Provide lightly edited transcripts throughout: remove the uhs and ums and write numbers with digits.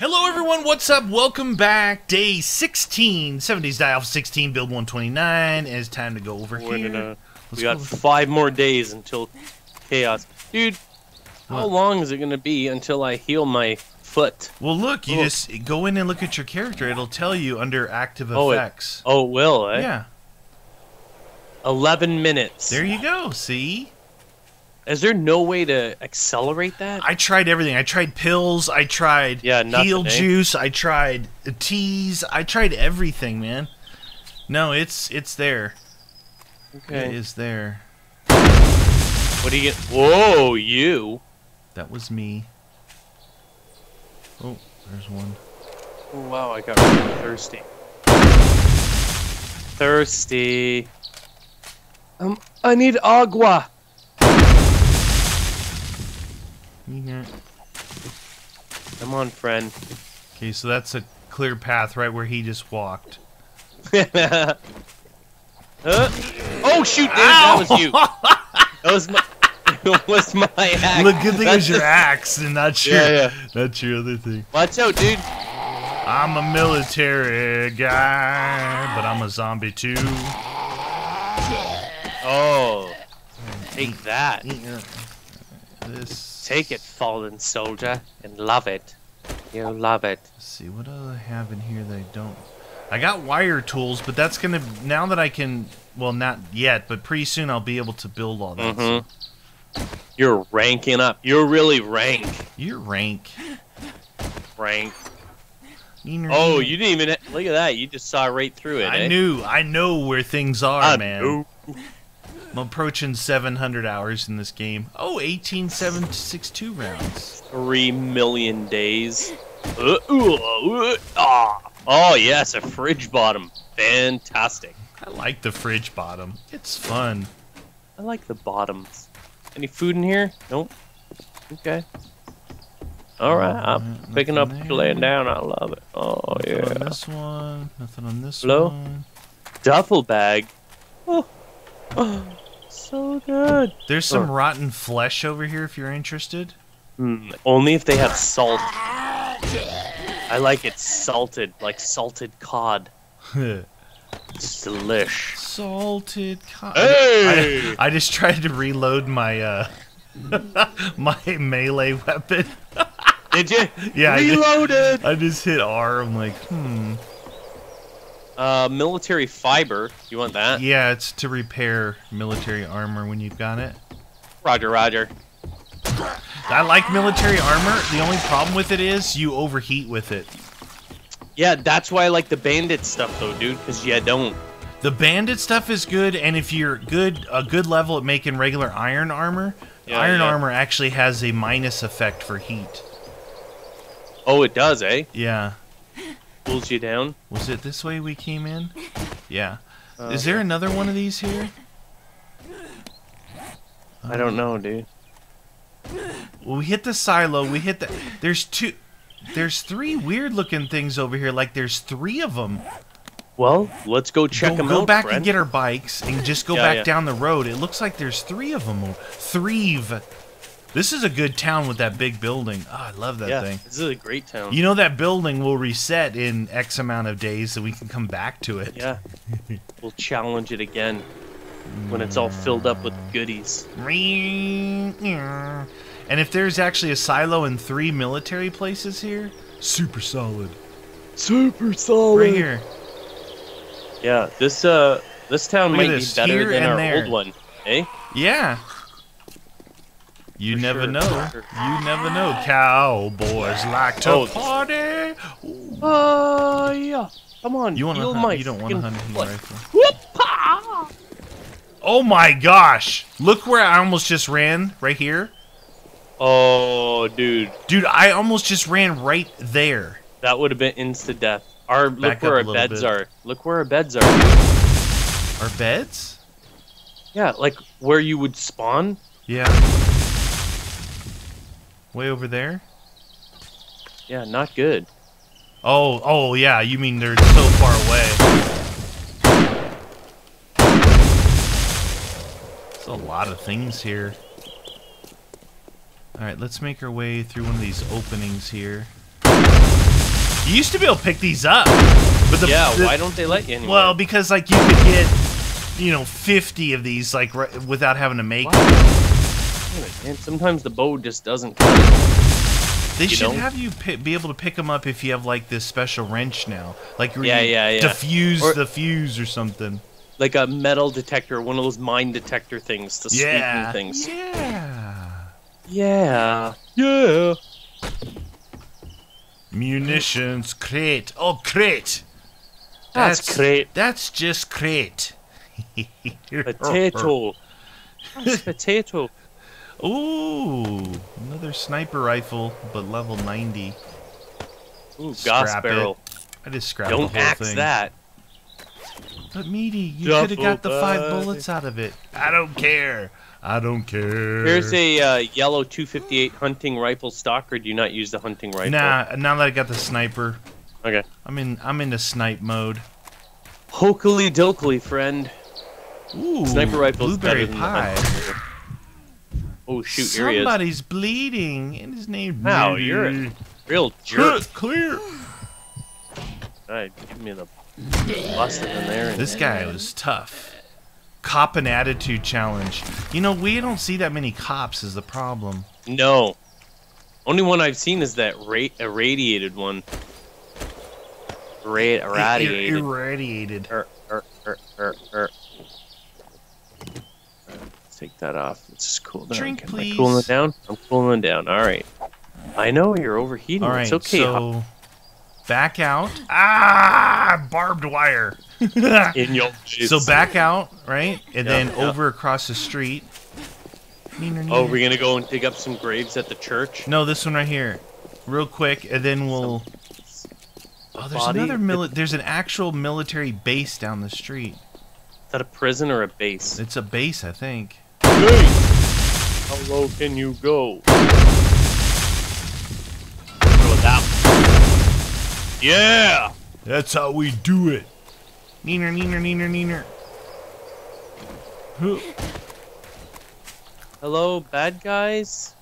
Hello everyone, what's up? Welcome back. Day 16, 7 Days to Die, Alpha 16, build 129. And it's time to go over here. We got 5 more days until chaos. Dude, how long is it going to be until I heal my foot? Well, look, you just go in and look at your character. It'll tell you under active effects. It will, eh? Yeah. 11 minutes. There you go, see? Is there no way to accelerate that? I tried everything. I tried pills. I tried heal juice. I tried teas. I tried everything, man. No, it's there. Okay. It is there. What do you get? Whoa, you. That was me. Oh, there's one. Oh, wow, I got really thirsty. Thirsty. I need agua. Come on, friend. Okay, so that's a clear path right where he just walked. Oh, shoot, dude, that was you. That was my, it was my axe. Look, good thing it was your axe and not your, not your other thing. Watch out, dude. I'm a military guy, but I'm a zombie, too. Oh, take that. This. Take it, fallen soldier, and love it. You love it. Let's see, what do I have in here that I don't? I got wire tools, but that's gonna, now that I can, well, not yet, but pretty soon I'll be able to build all that. You're ranking up. You're really rank. You're rank. Rank. Oh, you didn't even, look at that, you just saw right through it, I know where things are, man. Knew. I'm approaching 700 hours in this game. Oh, 18,762 rounds. 3 million days. Oh, yes, a fridge bottom. Fantastic. I like the fridge bottom. It's fun. I like the bottoms. Any food in here? Nope. Okay. All right, I'm picking up, laying down. I love it. Oh, yeah. Nothing on this one. Nothing on this one. Duffel bag. Oh. So good. There's some rotten flesh over here if you're interested. Only if they have salt. I like it salted, like salted cod. Delish. Salted cod. Hey! I just tried to reload my my melee weapon. Did you? Yeah. Reloaded. I just hit R. I'm like, military fiber. You want that? Yeah, it's to repair military armor when you've got it. Roger, roger. I like military armor. The only problem with it is you overheat with it. Yeah, that's why I like the bandit stuff, though, dude, because you don't. The bandit stuff is good, and if you're good, a good level at making regular iron armor, iron armor actually has a minus effect for heat. Oh, it does, eh? Yeah. Pulls you down. Was it this way we came in? Yeah. Is there another one of these here? I don't know, dude. Well, we hit the silo. We hit the. There's two. There's 3 weird-looking things over here. Like there's 3 of them. Well, let's go check them out. Go back and get our bikes and just go back down the road. It looks like there's 3 of them. Three. This is a good town with that big building. Oh, I love that thing. This is a great town. You know that building will reset in X amount of days so we can come back to it. Yeah. We'll challenge it again when it's all filled up with goodies. And if there's actually a silo and 3 military places here, super solid. Super solid. Right here. Yeah, this this town might be better than our old one, eh? Yeah. You never know. You never know. Cowboys like to party. Ooh. Yeah. Come on. You want to hunt? You don't want to hunt him rifle. Whoop-ha! Oh my gosh! Look where I almost just ran. Right here. Oh, dude. Dude, I almost just ran right there. That would have been insta death. Our look where our beds are. Look where our beds are. Our beds? Yeah, like where you would spawn. Yeah. Way over there? Yeah, not good. Oh, oh yeah, you mean they're so far away. There's a lot of things here. Alright, let's make our way through one of these openings here. You used to be able to pick these up. But the, yeah, why don't they let you anymore? Well, because like you could get, you know, 50 of these like without having to make them. And sometimes the bow just doesn't cut. They should have you be able to pick them up if you have like this special wrench now. Like diffuse or, the fuse or something. Like a metal detector, one of those mine detector things to sweeten things. Yeah. Munitions crate. Oh, crate. That's crate. That's just crate. Potato. That's potato. Ooh, another sniper rifle, but level 90. Ooh, goss barrel. I just scrapped the whole thing. Don't axe that. But meaty, you could have got the 5 bullets out of it. I don't care. I don't care. Here's a yellow 258 hunting rifle stock, or do you not use the hunting rifle? Nah, now that I got the sniper. Okay. I'm in the snipe mode. Hokily dokily, friend. Ooh. Sniper rifle is better than the hunting rifle. Oh shoot, here he is. Somebody's bleeding and his name. Wow, you're a real jerk. Clear. Alright, give me the bust in there. This guy was tough. Cop and attitude challenge. You know, we don't see that many cops is the problem. No. Only one I've seen is that irradiated one. Irradiated. Irradiated. Let's take that off. Let's just cool down. Drink, please. Am I cooling down? I'm cooling down. All right. I know you're overheating. All right, it's okay. So back out. Ah, barbed wire. In your face. So back out, right? And then over across the street. Oh, we're going to go and dig up some graves at the church? No, this one right here. Real quick, and then we'll... Oh, there's another there's an actual military base down the street. Is that a prison or a base? It's a base, I think. Hey! How low can you go? Yeah! That's how we do it. Neener. Hello, bad guys?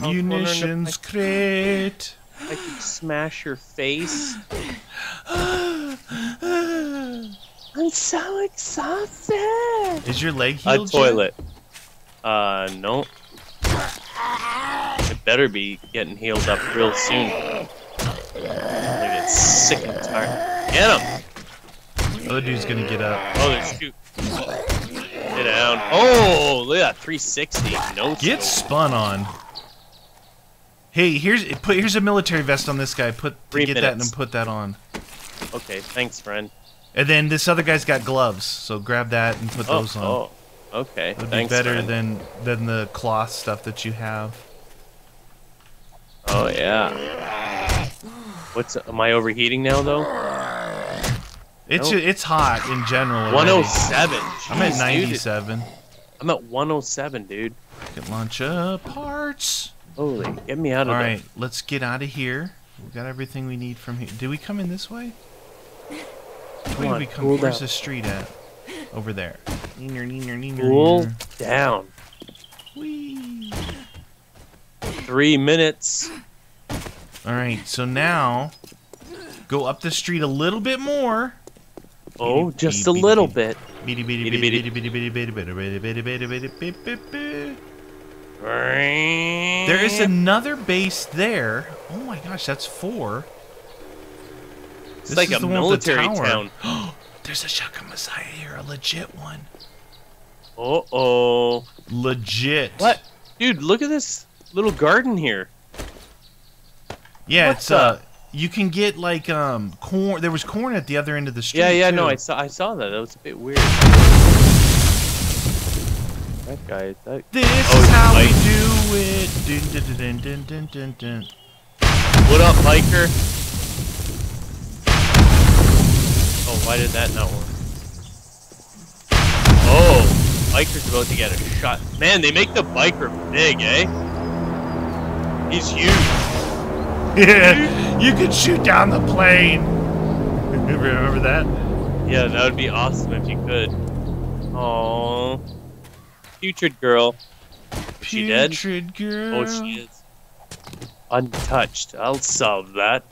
Munitions crate. I could smash your face. I'm so exhausted. Is your leg healed? A toilet. No. It better be getting healed up real soon. I get sick and tired. Get him! Other dude's gonna get up. Oh, there's two. Get down. Oh, look at that 360. No. Get spun on. Hey, here's a military vest on this guy. Put that on. Okay, thanks, friend. And then this other guy's got gloves, so grab that and put those on. Oh, okay. It'd be better than the cloth stuff that you have. Oh yeah. Am I overheating now though? It's hot in general. 107. Jeez, I'm at 97. Dude. I'm at 107, dude. I can launch up parts. Holy, get me out of there. Alright, let's get out of here. We've got everything we need from here. Did we come in this way? Where did we come? Where's the street at? Over there. Cool down. Whee. 3 minutes. Alright, so now go up the street a little bit more. Oh, just a little bit. There is another base there. Oh my gosh, that's 4. It's like a military town. There's a Shaka Messiah here, a legit one. Uh-oh. Legit. What? Dude, look at this little garden here. Yeah, it's you can get like corn. There was corn at the other end of the street. Yeah, too. No, I saw that. That was a bit weird. That guy. This is how we do it. Dun, dun, dun, dun, dun, dun, dun. What up, biker? Oh, why did that not work? Oh, biker's about to get a shot. Man, they make the biker big, eh? He's huge. Yeah, you could shoot down the plane. Remember that? Yeah, that would be awesome if you could. Oh. Putrid girl. Is she dead? Putrid girl. Oh, she is. Untouched. I'll solve that.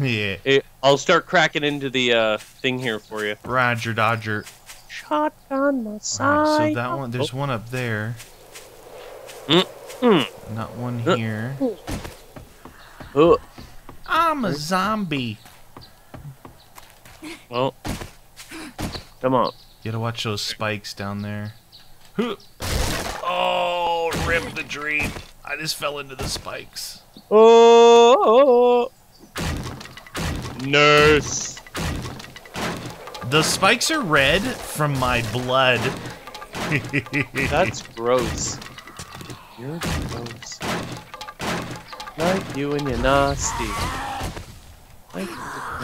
Yeah. I'll start cracking into the thing here for you. Roger, Dodger. Shotgun my side. Right, so that one, there's one up there. Mm-hmm. Not one here. Oh. I'm a zombie. Well, come on. You gotta watch those spikes down there. Oh, rip the dream. I just fell into the spikes. Oh. Nurse. The spikes are red from my blood. That's gross. You're gross. Like you and your nasty. Like you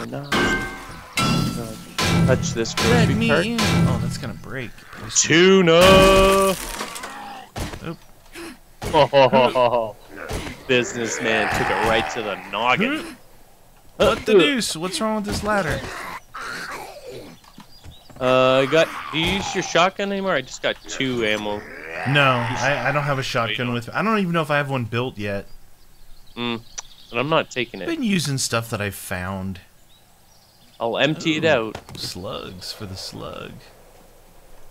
and your nasty. Touch this baby cart. Oh, that's gonna break. Tuna. Oh, businessman took it right to the noggin. What the deuce? What's wrong with this ladder? I got. Do you use your shotgun anymore? I just got 2 ammo. No, I don't have a shotgun with me. I don't even know if I have one built yet. And I'm not taking it. I've been using stuff that I found. I'll empty it out. Slugs for the slug.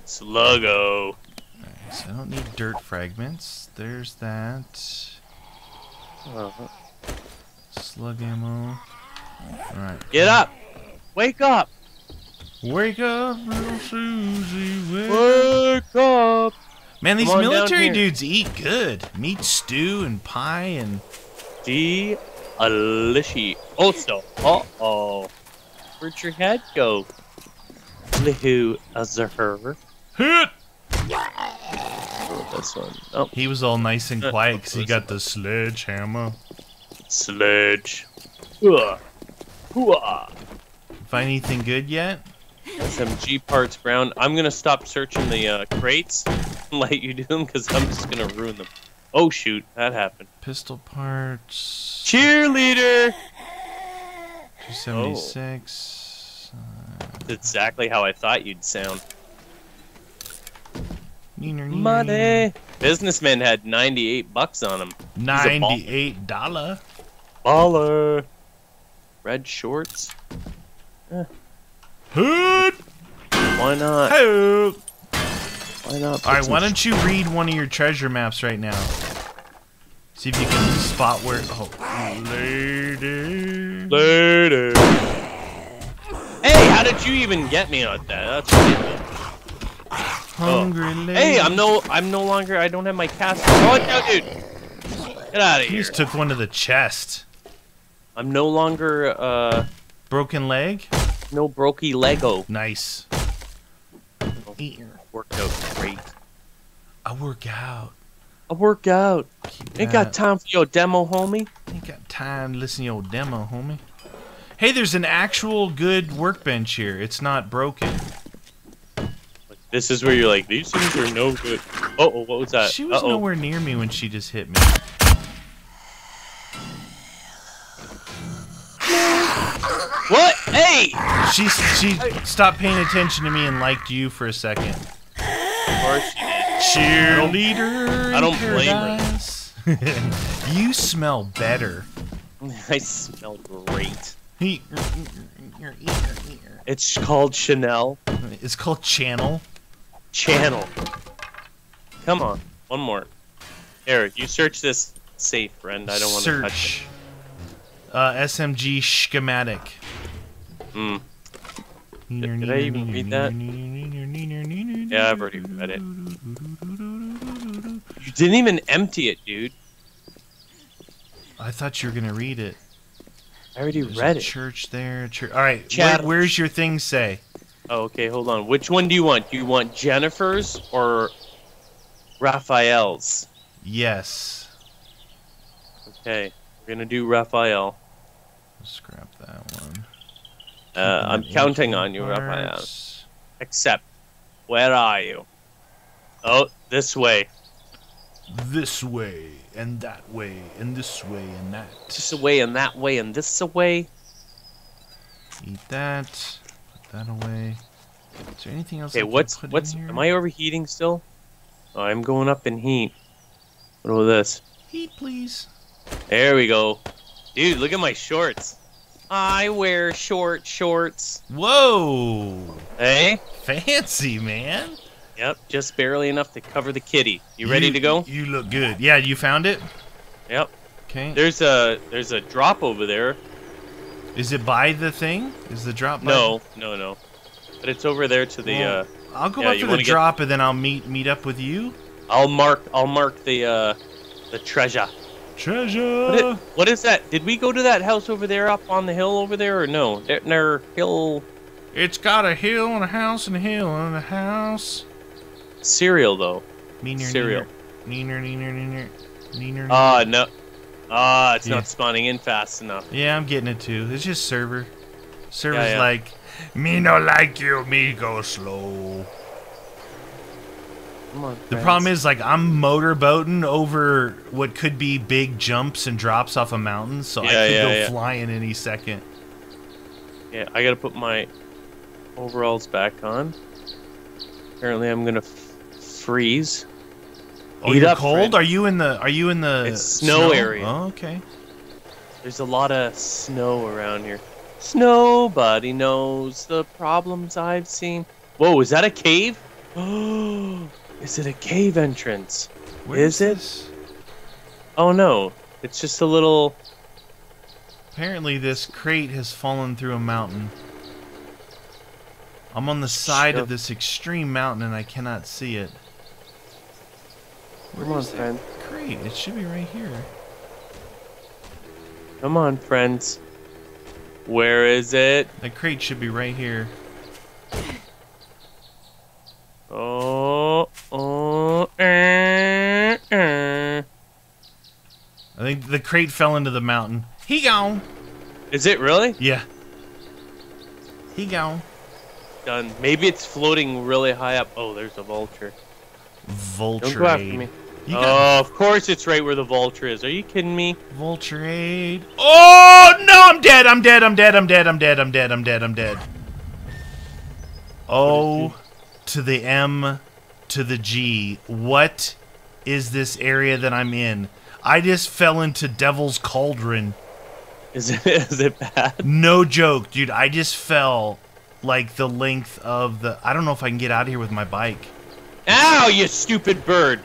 Sluggo. Alright, so I don't need dirt fragments. There's that. Slug ammo. Alright. Get up! Wake up! Wake up, little Susie. Wake up! Man, these military dudes eat good. Meat stew and pie and... Delicious. Also, where'd your head go? Who as a her? Hit! This one. Oh. He was all nice and quiet because he got the sledgehammer. Sledge. Find anything good yet? SMG parts, Brown. I'm gonna stop searching the crates and let you do them because I'm just gonna ruin them. Oh shoot, that happened. Pistol parts. Cheerleader. 276. That's exactly how I thought you'd sound. Money. Businessman had $98 on him. $98. Baller. Red shorts. Hoot. Why not? Hoot. Why not? All right. Why don't you read one of your treasure maps right now? See if you can spot where. Oh, later. Hey, how did you even get me on that? That's ridiculous. Hungry lady. Hey, I'm no longer. I don't have my castle. Oh no, dude! Get out of here. You just took one to the chest. I'm no longer broken leg. No brokey Lego. Nice. Worked out great. I work out. Ain't got time for your demo, homie. Ain't got time to listen to your demo, homie. Hey, there's an actual good workbench here. It's not broken. This is where you're like, these things are no good. Uh-oh, what was that? She was nowhere near me when she just hit me. What? Hey! She stopped paying attention to me and liked you for a second. Of course she did. Cheerleader. I don't blame her. You smell better. I smell great. It's called Chanel. It's called Channel. Channel. Come on. One more. Here, you search this safe, friend. I don't want to touch it. SMG schematic. Hmm. Did I even read that? Yeah, I've already read it. You didn't even empty it, dude. I thought you were gonna read it. I already read it. Church there. All right. Where's your thing say? Oh, okay. Hold on. Which one do you want? Do you want Jennifer's or Raphael's? Yes. Okay. We're gonna do Raphael. Scrap that one. I'm counting on you, Raphael. Except, where are you? Oh, this way. This way, and that way, and this way, and that. This away, and that way, and this away. Eat that. Put that away. Is there anything else? Okay, what's in here? Am I overheating still? Oh, I'm going up in heat. What about this? Heat, please. There we go. Dude, look at my shorts. I wear short shorts. Whoa! Hey? Fancy, man. Yep, just barely enough to cover the kitty. You ready to go? You look good. Yeah, you found it? Yep. Okay. There's a drop over there. Is it by the thing? Is the drop by? No, no, no. But it's over there to the... Well, I'll go up to the drop and then I'll meet up with you. I'll mark the treasure. Treasure! What is that? Did we go to that house over there up on the hill over there or no? There's hill... It's got a hill and a house and a hill and a house. Cereal, though. Neener, cereal. Neener, neener, neener, neener, neener. No. It's not spawning in fast enough. Yeah, I'm getting it, too. It's just server. Server's like, me no like you, me go slow. Come on, the problem is, like, I'm motorboating over what could be big jumps and drops off a mountain, so I could go flying any second. Yeah, I gotta put my overalls back on. Apparently, I'm gonna freeze. Oh, you're cold? Friend. Are you in the it's snow area? Oh, okay. There's a lot of snow around here. Nobody knows the problems I've seen. Whoa, is that a cave? Oh, is it a cave entrance? Where is it? This? Oh no, it's just a little. Apparently, this crate has fallen through a mountain. I'm on the side of this extreme mountain and I cannot see it. Where is that crate? It should be right here. Come on, friends. Where is it? The crate should be right here. I think the crate fell into the mountain. He gone. Is it really? Yeah. He gone. Done. Maybe it's floating really high up. Oh, there's a vulture. Vulture. Don't go after me. Oh, of course it's right where the vulture is. Are you kidding me? Vulture aid. Oh no! I'm dead. I'm dead. I'm dead. I'm dead. I'm dead. I'm dead. I'm dead. I'm dead. Oh, to the M, to the G. What is this area that I'm in? I just fell into Devil's Cauldron. Is it bad? No joke, dude. I just fell. Like the length of the... I don't know if I can get out of here with my bike. Ow, you stupid bird!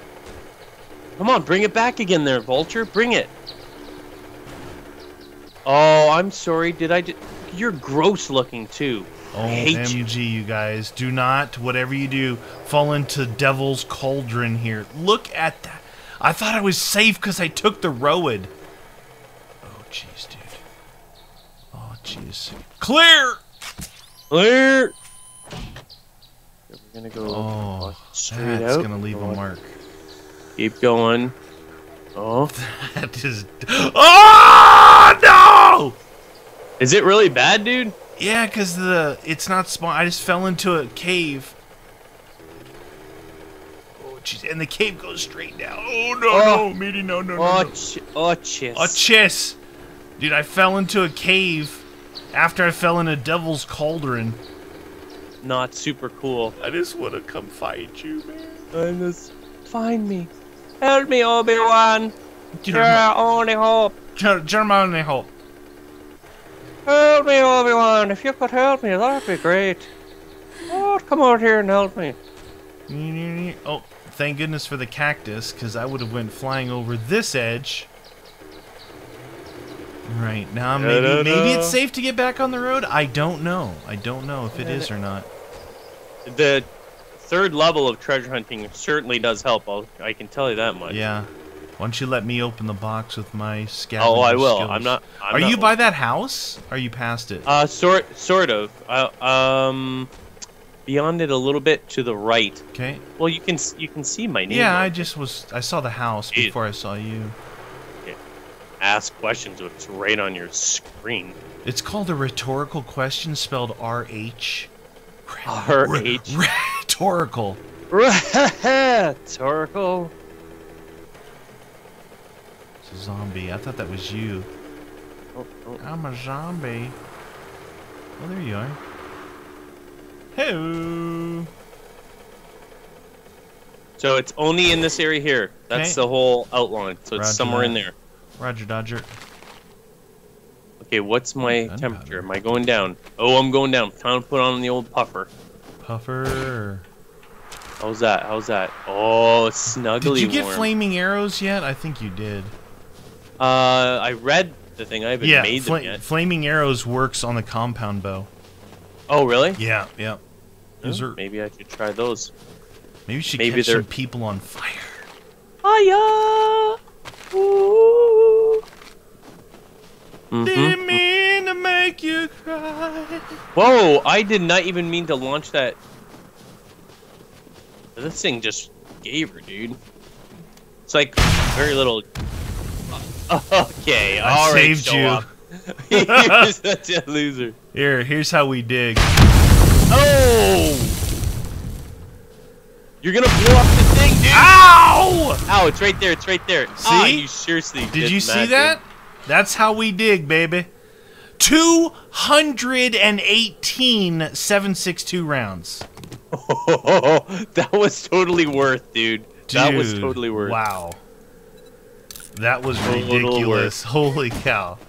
Come on, bring it back again there, vulture. Bring it. Oh, I'm sorry. Did I... You're gross looking, too. Oh, I hate you. OMG, you guys. Do not, whatever you do, fall into Devil's Cauldron here. Look at that. I thought I was safe because I took the road. Oh, jeez, dude. Oh, jeez. Clear! Clear. We're gonna go. Oh, that's out. Gonna leave a mark. Keep going. Oh, that is. Oh no! Is it really bad, dude? Yeah, cause it's not spawn. I just fell into a cave. Oh jeez, and the cave goes straight down. Oh no, no, meaty, no, no, no. Oh jeez. Oh jeez, dude, I fell into a cave. After I fell in a Devil's Cauldron. Not super cool. I just want to come fight you, man. I just... Find me. Help me, Obi-Wan. You're our only hope. You're my only hope. Help me, Obi-Wan. If you could help me, that'd be great. Oh, come out here and help me. Oh, thank goodness for the cactus, because I would have went flying over this edge. Right now, maybe it's safe to get back on the road. I don't know. I don't know if it is or not. The third level of treasure hunting certainly does help. I can tell you that much. Yeah. Why don't you let me open the box with my scavenger? Oh, I will. Skills. I'm not. Are you by that house? Are you past it? Sort of. Beyond it a little bit to the right. Okay. Well, you can see my name. Yeah, I saw the house before I saw you. Ask questions, it's right on your screen. It's called a rhetorical question, spelled R-H. R-H. Rhetorical. Rhetorical. It's a zombie. I thought that was you. Oh, oh. I'm a zombie. Oh, there you are. Hey. So it's only in this area here. That's the whole outline. So it's somewhere in there. Roger, Dodger. Okay, what's my temperature? Am I going down? Oh, I'm going down. Time to put on the old puffer. Puffer. How's that? How's that? Oh, it's snuggly warm. Did you get flaming arrows yet? I think you did. I read the thing. I haven't made them yet. Flaming arrows works on the compound bow. Oh, really? Yeah, yeah. Oh, maybe I should try those. Maybe you should catch some people on fire. Fire! Ooh. Didn't mean to make you cry. Whoa, I did not even mean to launch that. This thing just gave her, dude. It's like very little. Okay, all right, saved you. You're such a loser. Here's how we dig. Oh! You're gonna blow up the thing, dude! Ow! Ow, it's right there, it's right there. See? Oh, you seriously did you see that? That's how we dig, baby. 218 7.62 rounds. Oh, that was totally worth, dude. That was totally worth. Wow. That was ridiculous. Holy cow.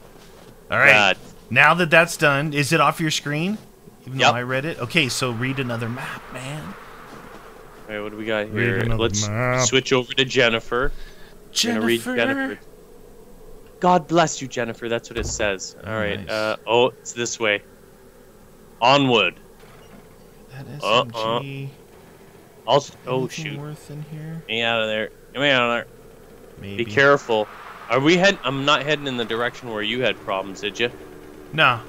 All right. God. Now that that's done, is it off your screen? Even though I read it? Okay, so read another map, man. All right, what do we got here? Let's switch over to Jennifer. Jennifer. Read Jennifer. God bless you, Jennifer. That's what it says. All right. Nice. Oh, it's this way. Onward. That SMG. Also, oh, shoot. Worth in here? Get me out of there. Get me out of there. Maybe. Be careful. Are we heading? I'm not heading in the direction where you had problems, did you? Nah.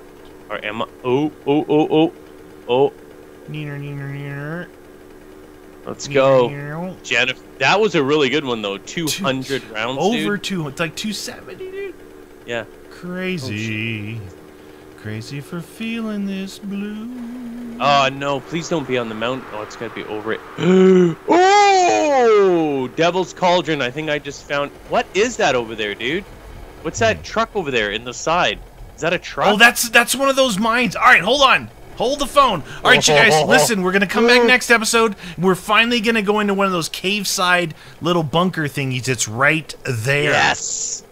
Or am I? Oh, oh, oh, oh, oh. Neener, neener, neener. Let's go, neener. Jennifer. That was a really good one though. 200 rounds. Over 200. It's like 270, dude. Yeah. Crazy. Oh, crazy for feeling this blue. Oh no! Please don't be on the mountain. Oh, it's gotta be over it. Oh! Oh, Devil's Cauldron. I think I just found... What is that over there, dude? What's that truck over there in the side? Is that a truck? Oh, that's one of those mines. All right, hold on. Hold the phone. All right, you guys, listen. We're going to come back next episode. We're finally going to go into one of those cave-side little bunker thingies. It's right there. Yes.